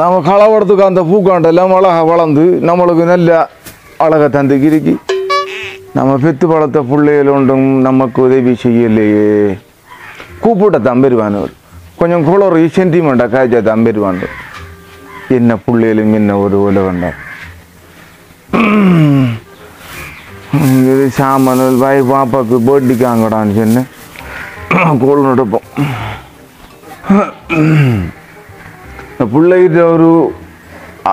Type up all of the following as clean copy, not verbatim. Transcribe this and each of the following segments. नाम களவெடுத்து அந்த பூக்காண்டெல்லாம் அழகாக வளர்ந்து நம்மளுக்கு நல்ல அழகை தந்துக்கிறக்கி நம்ம பெத்து வளர்த்த பிள்ளைகள் ஒன்றும் நமக்கு உதவி செய்யலையே கூப்பிட்ட தம்பெருவானவர் கொஞ்சம் குளோரி சென்டிமெண்ட்டாக காய்ச்சா தம்பெருவாண்டு என்ன பிள்ளைகளும் என்ன ஒரு உலகண்டார் சாமான வாய் பாப்பாவுக்கு பேர்டிக்காங்கடான்னு சொன்னேன் கோல் நடப்போம் பிள்ளைகிட்ட ஒரு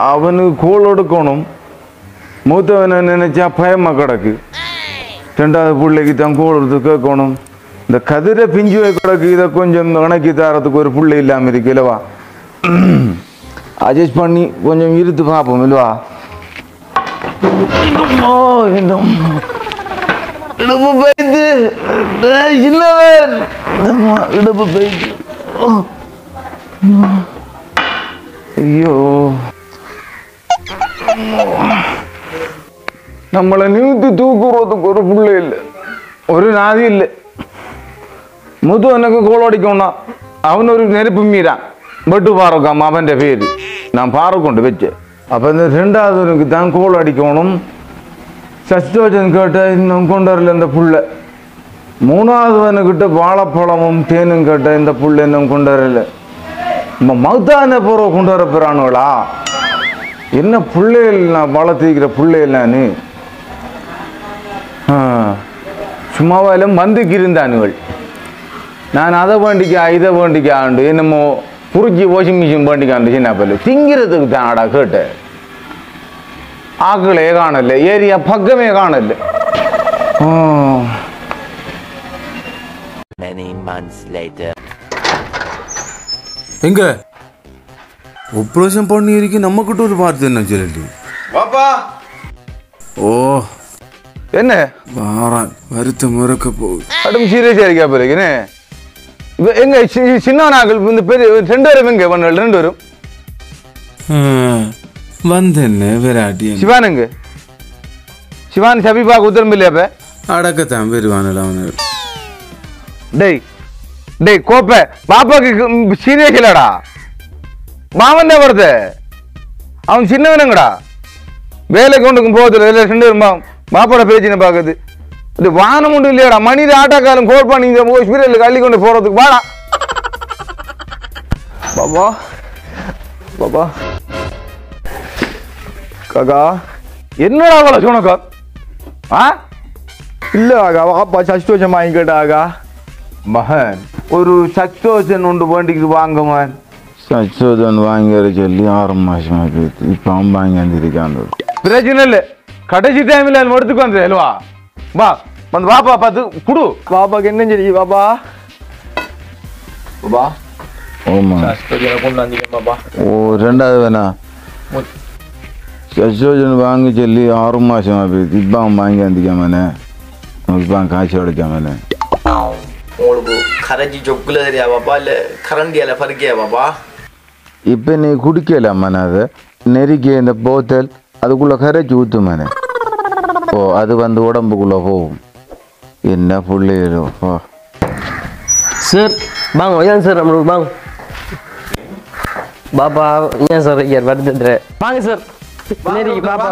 அவனுக்கு கோல் எடுக்கணும் மூத்தவனை நினச்சா பயமாக கிடக்கு ரெண்டாவது பிள்ளைக்கு தான் கோல் எடுத்து கேட்கணும் இந்த கதிரை பிஞ்சு கிடக்கு இதை கொஞ்சம் இணக்கி தாரத்துக்கு ஒரு பிள்ளை இல்லாமல் இருக்கு இல்லவா அட்ஜஸ்ட் பண்ணி கொஞ்சம் இருத்து பார்ப்போம் இல்லவா இடுப்பு பைத்து சின்னவர் இடுப்பு பைத்து ஐயோ நம்மளை நிறுத்து தூக்குறதுக்கு ஒரு புள்ள இல்லை ஒரு நாதி இல்லை முது எனக்கு கோளோடிக்கோன்னா அவன் ஒரு நெருப்பு மீறான் பட்டு பாருக்காம் அவன் பேரு நான் பாருக்கொண்டு வச்சேன் அப்போ இந்த ரெண்டாவதுனுக்கு தான் கோல் அடிக்கணும் சஸ்தோஜன் கேட்டால் இன்னும் கொண்டு வரல இந்த புள்ள மூணாவதுவனுக்கிட்ட வாழைப்பழமும் தேனும் கேட்டால் இந்த புள்ள இன்னும் கொண்டு வரல நம்ம மகத்தான போகிறவ கொண்டு வர போகிறானுங்களா என்ன பிள்ளைகள் நான் வளர்த்திக்கிற பிள்ளைகள் நான் சும்மாவாயில் மந்திக்கு இருந்தானுகள் நான் அதை வேண்டிக்கா இதை வேண்டிக்கா ஆண்டு என்னமோ குறிச்சி வாஷிங் மிஷின் பண்ணிக்காண்டு சின்ன பல்லு திங்கிறதுக்கு தானடா கேட்ட ஆக்களே காணல ஏரியா பக்கமே காணல எங்க உப்ரோஷம் பண்ணி இருக்கு நம்ம கிட்ட ஒரு பார்த்து என்ன சொல்லி பாப்பா ஓ என்ன வாரான் வருத்தம் மறக்க போகுது அடும் சீரியஸா இருக்கா பிறகுன்னு எங்க சின்னவனாக்கள் இந்த பெரிய ரெண்டு பேரும் எங்க பண்ணல ரெண்டு பேரும் வந்தேன்னு விராட்டி சிவானுங்க சிவான் சபிபாக்கு உத்தரம் இல்லையாப்ப அடக்கத்தான் வருவானல அவனு டேய் டேய் கோப்பை பாப்பாக்கு சீரியஸ் இல்லடா மாமன் தான் வருது அவன் சின்னவனுங்கடா வேலை கொண்டுக்கும் போகுது ரெண்டு பேரும் பாப்பாவோட பிரச்சனை பார்க்குது இது வானம் ஒன்றும் இல்லையாடா மனித ஆட்டக்காலம் கோட் பண்ணி இந்த ஹாஸ்பிட்டலுக்கு அள்ளி கொண்டு போகிறதுக்கு வாடா பாபா பாபா காக்கா என்னடா அவளை சொன்னக்கா ஆ இல்லை ஆகா பாப்பா சஸ்தோஷம் வாங்கிக்கிட்டா ஆகா மகன் ஒரு சஸ்தோஷன் ஒன்று வேண்டிக்கு வாங்க மகன் சஸ்தோஷன் வாங்கிற சொல்லி 6 மாசமாக போயிடுச்சு இப்போ அவன் வாங்கியிருக்கான் பிரச்சனை இல்லை கடைசி டைமில் அவன் எடுத்துக்கு வந்து அல்வா வா வந்து வாப்பா பார்த்து குடு பாப்பாக்கு என்ன சரி பாப்பா பாபா ஆமாம் பாப்பா ஓ ரெண்டாவது வேணா சஸ்தோஜன் வாங்கி சொல்லி 6 மாசமா போயிடுச்சு இப்போ அவன் வாங்கி வந்துக்காமனே இப்போ காய்ச்சி உடைக்காமனே உங்களுக்கு கரைச்சி சொக்குல சரியா பாப்பா இல்லை கரண்டியால பறிக்கையா பாப்பா இப்போ நீ குடிக்கலாமாண்ணா அதை நெருக்கிய இந்த போத்தல் அதுக்குள்ளே கரைச்சி ஊற்றுமானே ஓ அது வந்து உடம்புக்குள்ளே போகும் என்ன பிள்ளைகளோ சார் வாங்க ஏன் சார் நம்மளுக்கு வாங்க பாப்பா ஏன் சார் ஐயர் வருது வாங்க சார் பாப்பா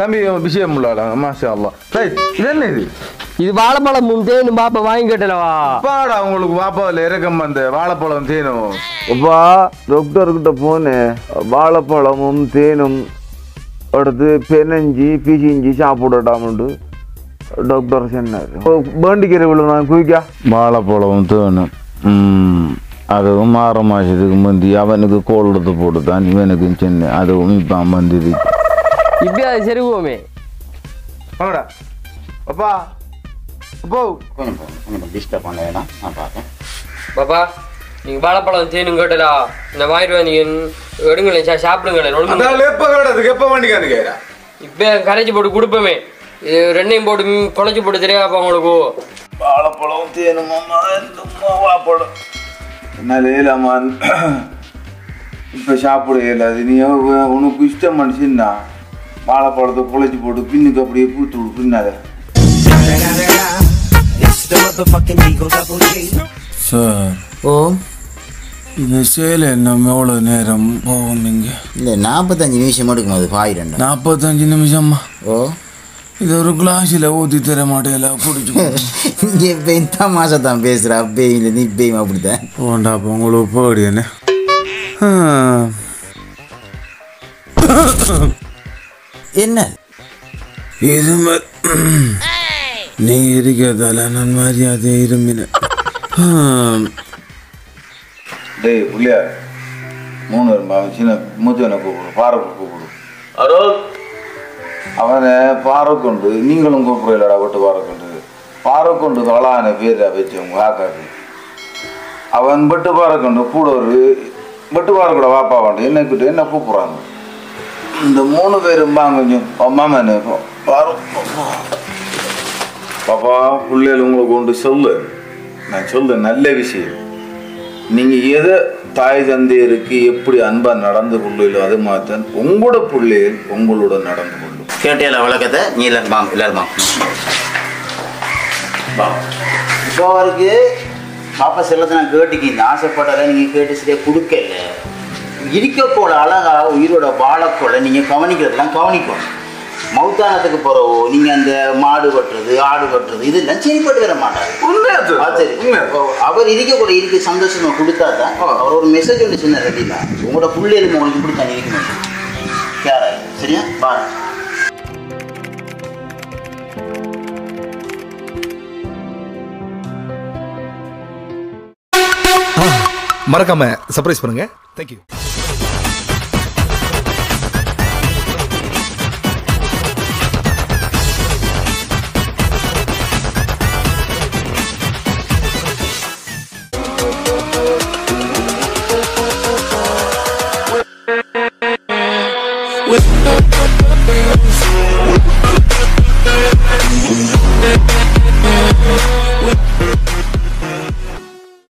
தம்பி விஷயம் உள்ளாடா மாஷா அல்லாஹ் ரைட் இது என்ன இது இது வாழைப்பழம் தேனும் பாப்பா வாங்கி கேட்டலவா பாடா உங்களுக்கு பாப்பாவில் இறக்கம் அந்த வாழைப்பழம் தேனும் அப்பா டாக்டர்கிட்ட போனேன் வாழைப்பழமும் தேனும் அடுத்து பெனஞ்சி பிசிஞ்சி சாப்பிடட்டாமண்டு டாக்டர் சொன்னார் வேண்டிக்கிற விழும் நான் குயிக்கா வாழைப்பழம் தேனும் அதுவும் 6 மாதத்துக்கு முந்தி அவனுக்கு கோல் எடுத்து போட்டுதான் இவனுக்கு சொன்னேன் அதுவும் இப்போ மந்திரி இப்போ அது சரிவோமே வாங்கடா அப்பா அப்போ கொஞ்சம் டிஸ்டர்ப் பண்ண வேணாம் நான் பார்ப்பேன் பாப்பா நீங்கள் வாழைப்பழம் தேனும் கேட்டலா இந்த வாயிடுவா நீங்கள் எடுங்களேன் சார் சாப்பிடுங்களேன் எப்போ வேண்டிக்காது கேட்குறா இப்போ கரைச்சி போட்டு கொடுப்போமே இது ரெண்டையும் போட்டு குழச்சி போட்டு தெரியாப்பா உங்களுக்கு வாழைப்பழம் தேனுமாம்மா வாழைப்பழம் என்ன லேலாமான் இப்போ சாப்பிட இயலாது நீ உனக்கு இஷ்டம் மனுஷன்னா வாழைப்பழத்தை குழச்சி போட்டு பின்னுக்கு அப்படியே பூத்து விடு பின்னாத சார் ஓ निमिषम ओ इधर ग्लास ऊती तर मर्याद फारूक फारूक तलाने पेर बट पारकूर वापा इन्हें कूपड़ा मूण पेर मामन पापा पिछले नल विषय नहीं ताय तंदी एपी अनपा उंगोड़ पिछले उंगोड़ கேட்டியல வளக்கதே நீலர்மாம் இல்லர்மாம் பா இப்போ வர்க்கு பாப்பா செல்லதன கேட்டிக்கு நாசப்படல நீங்க கேட்டி சரியா குடுக்கல இருக்க போல அழகா உயிரோட வாளக்கோல நீங்க கவனிக்கிறதெல்லாம் கவனிக்கணும் மௌதானத்துக்கு போறவோ நீங்க அந்த மாடு வட்றது ஆடு வட்றது இதெல்லாம் சரிப்பட்டு வர மாட்டாது உண்மையா அது உண்மை அவர் இருக்க கூட இருக்க சந்தோஷமா கொடுத்தாதான் அவர் ஒரு மெசேஜ் ஒன்னு சொன்ன ரெடினா உங்களோட புள்ளையில உங்களுக்கு இப்படி தண்ணி இருக்கணும் கேரா சரியா பா मरकाम सरप्राइज பண்ணுங்க थैंक यू